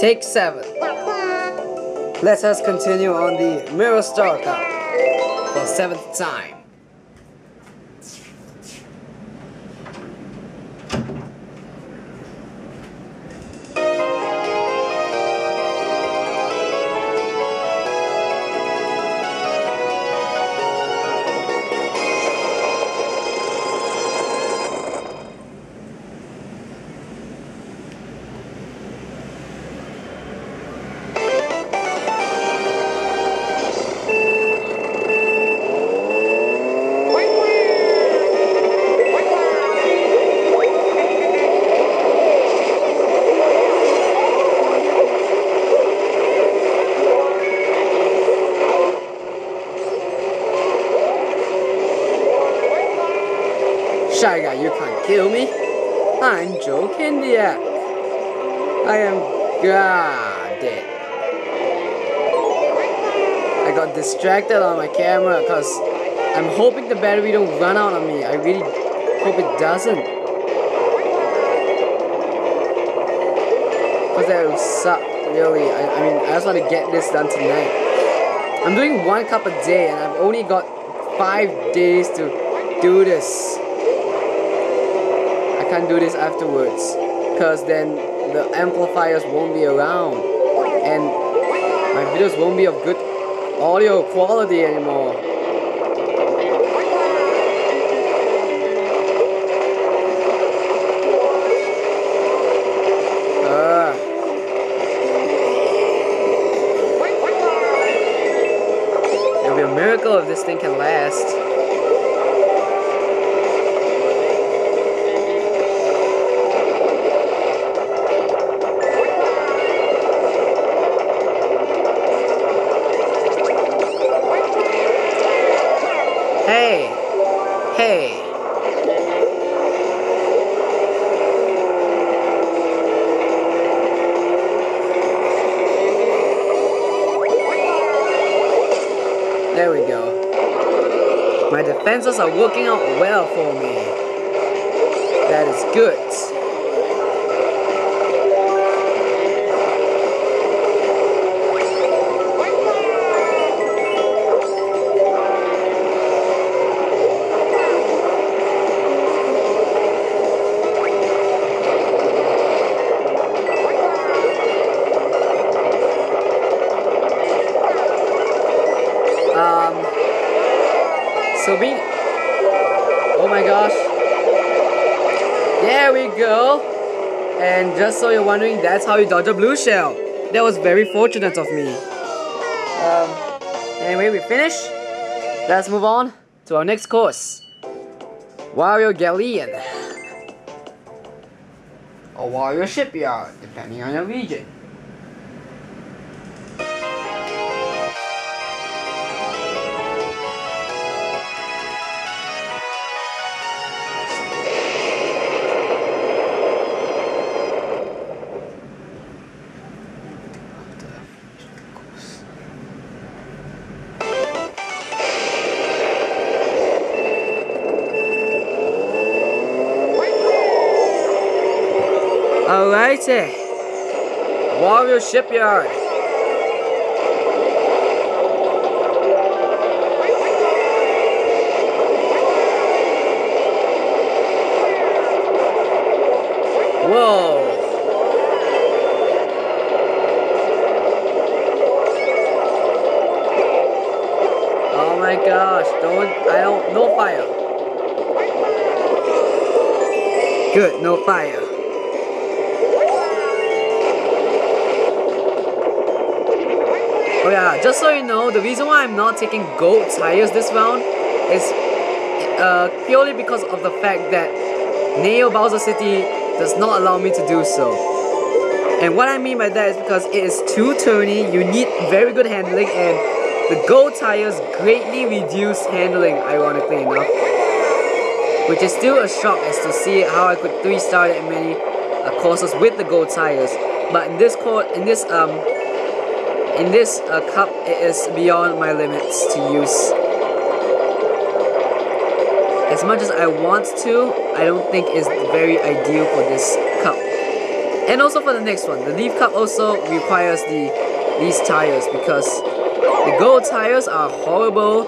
Take 7. Let us continue on the Mirror Star Cup for 7th time. Shy guy, you can't kill me. I'm Joel Kindiak. I am god dead. I got distracted on my camera because I'm hoping the battery don't run out on me. I really hope it doesn't, because that would suck, really. I mean, I just want to get this done tonight. I'm doing 1 cup a day and I've only got 5 days to do this. I can't do this afterwards, because then the amplifiers won't be around and my videos won't be of good audio quality anymore. It'll be a miracle if this thing can last. There we go. My defenses are working out well for me. That is good. Oh my gosh. There we go. And just so you're wondering, that's how you dodge a blue shell. That was very fortunate of me. Anyway, we finish. Let's move on to our next course. Wario Galleon. Or Wario Shipyard, depending on your region. Alrighty, Wario Shipyard. Whoa! Oh my gosh! No fire. Good, no fire. Oh yeah, just so you know, the reason why I'm not taking gold tires this round is purely because of the fact that Neo Bowser City does not allow me to do so. And what I mean by that is because it is too turny, you need very good handling, and the gold tires greatly reduce handling, ironically enough. Which is still a shock as to see how I could 3-star that many courses with the gold tires. But in this cup, it is beyond my limits to use. As much as I want to, I don't think it's very ideal for this cup. And also for the next one, the Leaf Cup also requires these tires because the gold tires are horrible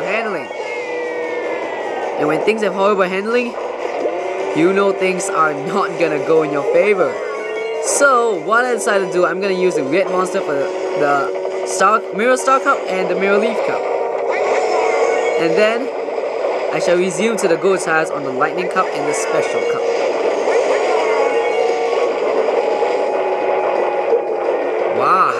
handling. And when things have horrible handling, you know things are not gonna go in your favor. So what I decided to do, I'm gonna use the red monster for the Mirror Star Cup and the Mirror Leaf Cup. And then I shall resume to the gold tires on the Lightning Cup and the Special Cup. Wow.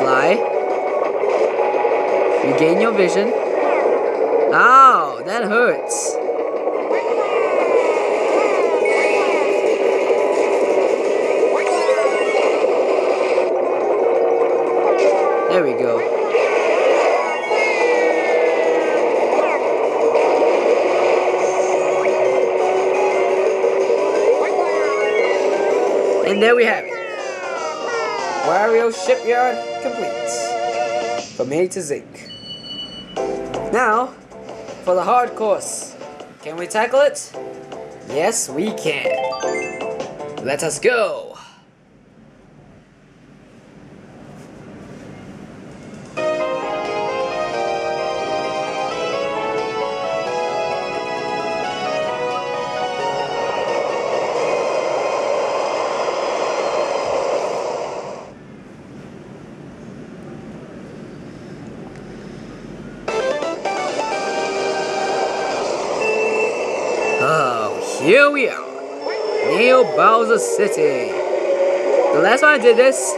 Fly. Regain your vision. Ow, that hurts. There we go. And there we have it. Wario Shipyard complete. From A to Z. Now, for the hard course. Can we tackle it? Yes, we can. Let us go. Here we are, Neo Bowser City. The last time I did this,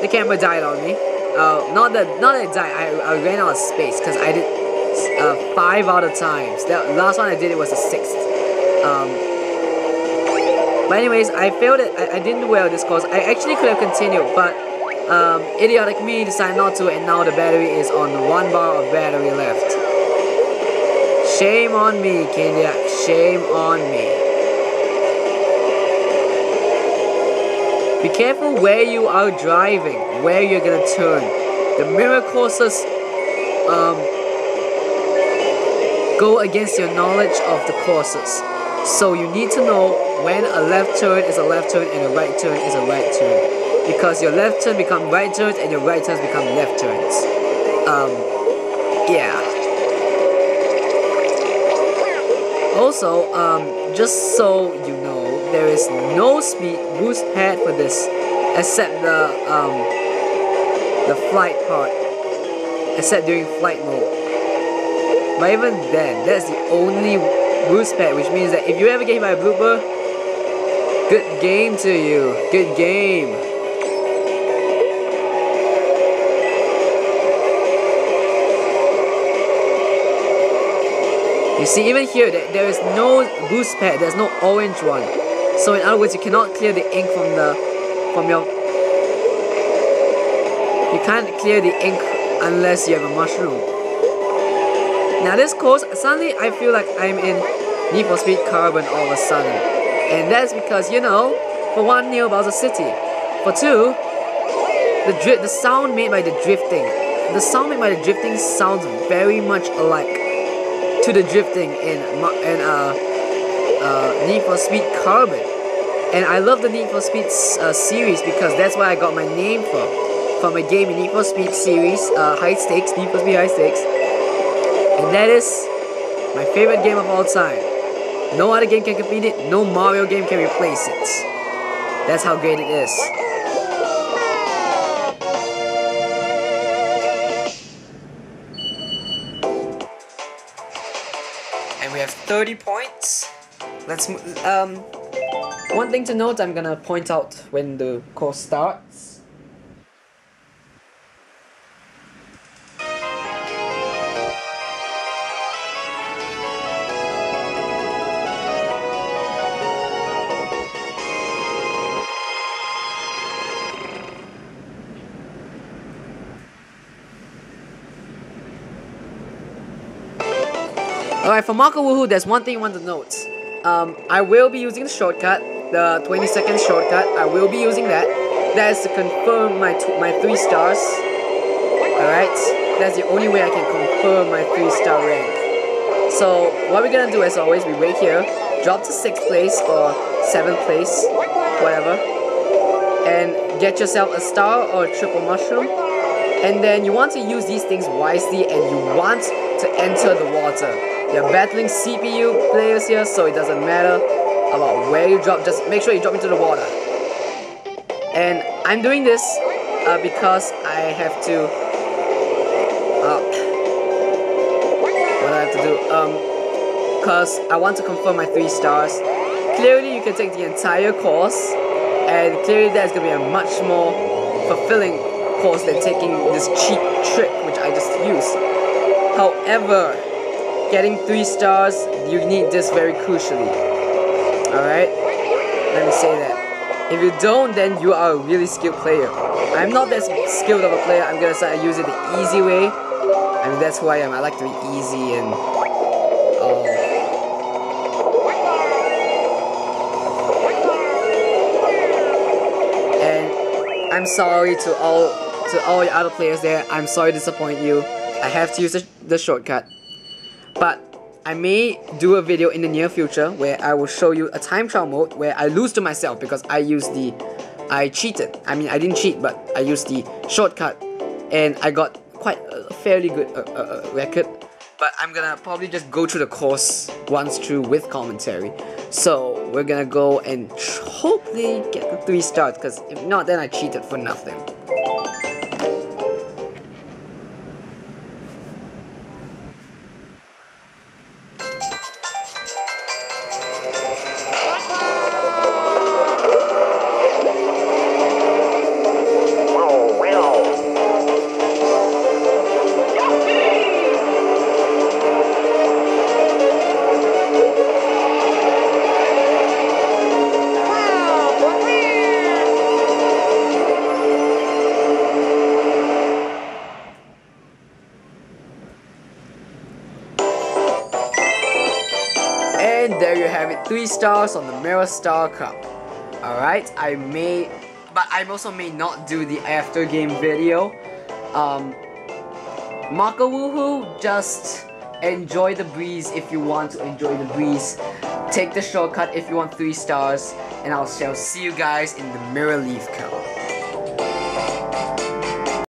the camera died on me. Not that it died. I ran out of space because I did 5 out of times. That last one I did it was the 6th. But anyways, I failed it. I didn't do well this course. I actually could have continued, but idiotic me decided not to, and now the battery is on 1 bar of battery left. Shame on me, Kindiak. Shame on me. Be careful where you are driving, where you're gonna turn. The mirror courses go against your knowledge of the courses. So you need to know when a left turn is a left turn and a right turn is a right turn. Because your left turn become right turns and your right turns become left turns. Yeah. Also, just so you know, there is no speed boost pad for this, except the flight part, except during flight mode. But even then, that's the only boost pad, which means that if you ever get hit by a blooper, good game to you, good game. You see, even here, there is no boost pad, there's no orange one. So in other words, you cannot clear the ink You can't clear the ink unless you have a mushroom. Now this course, suddenly I feel like I'm in Need for Speed Carbon all of a sudden. And that's because, you know, for one, Neo Bowser City. For two, the sound made by the drifting. The sound made by the drifting sounds very much alike to the drifting in Need for Speed Carbon. And I love the Need for Speed series because that's where I got my name from a game in Need for Speed series, High Stakes, Need for Speed High Stakes. And that is my favorite game of all time. No other game can compete it, no Mario game can replace it. That's how great it is. We have 30 points. Let's one thing to note, I'm gonna point out when the course starts. Alright, for Maka Wuhu, there's one thing you want to note. I will be using the shortcut, the 20-second shortcut. I will be using that. That is to confirm my 3 stars. Alright, that's the only way I can confirm my 3-star rank. So what we're gonna do as always, we wait here, drop to 6th place or 7th place, whatever, and get yourself a star or a triple mushroom, and then you want to use these things wisely and you want to enter the water. You're battling CPU players here, so it doesn't matter about where you drop, just make sure you drop into the water. And I'm doing this because I have to, what do I have to do? Because I want to confirm my 3 stars. Clearly you can take the entire course, and clearly that's going to be a much more fulfilling course than taking this cheap trick which I just used. However, getting 3 stars, you need this very crucially. Alright? Let me say that. If you don't, then you are a really skilled player. I'm not that skilled of a player. I'm gonna start using the easy way. I mean, that's who I am. I like to be easy and... And I'm sorry to all the other players there. I'm sorry to disappoint you. I have to use the shortcut. But I may do a video in the near future where I will show you a time trial mode where I lose to myself because I cheated. I mean, I didn't cheat, but I used the shortcut and I got quite a fairly good record. But I'm gonna probably just go through the course once through with commentary. So we're gonna go and hopefully get the 3 stars, because if not, then I cheated for nothing. And there you have it, 3 stars on the Mirror Star Cup. Alright, I also may not do the after game video. Maka Wuhu, just enjoy the breeze if you want to enjoy the breeze. Take the shortcut if you want 3 stars, and I shall see you guys in the Mirror Leaf Cup.